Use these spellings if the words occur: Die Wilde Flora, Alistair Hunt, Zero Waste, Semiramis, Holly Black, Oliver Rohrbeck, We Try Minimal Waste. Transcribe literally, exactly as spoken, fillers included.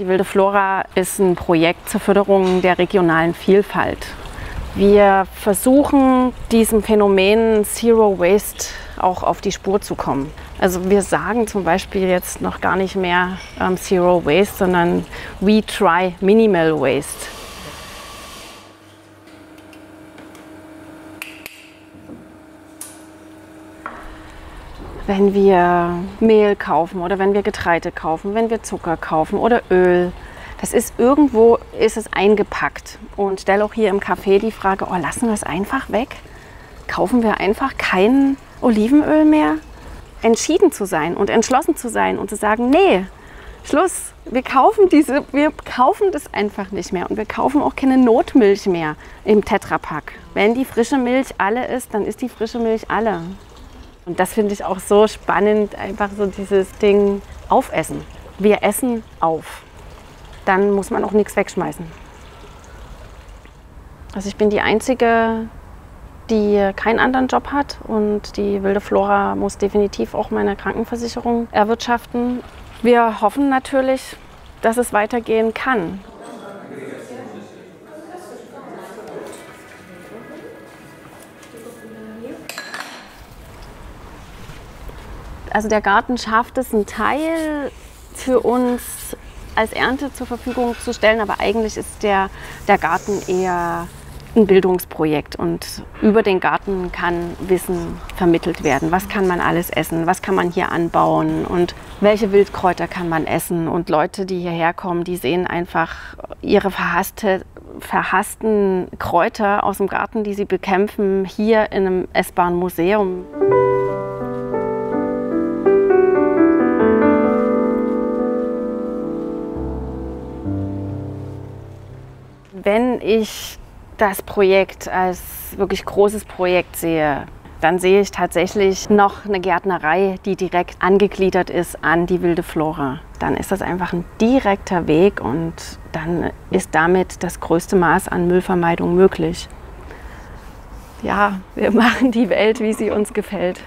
Die Wilde Flora ist ein Projekt zur Förderung der regionalen Vielfalt. Wir versuchen, diesem Phänomen Zero Waste auch auf die Spur zu kommen. Also wir sagen zum Beispiel jetzt noch gar nicht mehr ähm, Zero Waste, sondern We Try Minimal Waste. Wenn wir Mehl kaufen oder wenn wir Getreide kaufen, wenn wir Zucker kaufen oder Öl, das ist irgendwo, ist es eingepackt. Und stelle auch hier im Café die Frage, oh, lassen wir es einfach weg? Kaufen wir einfach kein Olivenöl mehr? Entschieden zu sein und entschlossen zu sein und zu sagen, nee, Schluss, wir kaufen diese, wir kaufen das einfach nicht mehr. Und wir kaufen auch keine Notmilch mehr im Tetrapack. Wenn die frische Milch alle ist, dann ist die frische Milch alle. Und das finde ich auch so spannend, einfach so dieses Ding aufessen. Wir essen auf. Dann muss man auch nichts wegschmeißen. Also ich bin die Einzige, die keinen anderen Job hat, und die Wilde Flora muss definitiv auch meine Krankenversicherung erwirtschaften. Wir hoffen natürlich, dass es weitergehen kann. Also der Garten schafft es, einen Teil für uns als Ernte zur Verfügung zu stellen, aber eigentlich ist der, der Garten eher ein Bildungsprojekt, und über den Garten kann Wissen vermittelt werden. Was kann man alles essen, was kann man hier anbauen und welche Wildkräuter kann man essen? Und Leute, die hierher kommen, die sehen einfach ihre verhasste, verhassten Kräuter aus dem Garten, die sie bekämpfen, hier in einem essbaren Museum. Wenn ich das Projekt als wirklich großes Projekt sehe, dann sehe ich tatsächlich noch eine Gärtnerei, die direkt angegliedert ist an die Wilde Flora. Dann ist das einfach ein direkter Weg, und dann ist damit das größte Maß an Müllvermeidung möglich. Ja, wir machen die Welt, wie sie uns gefällt.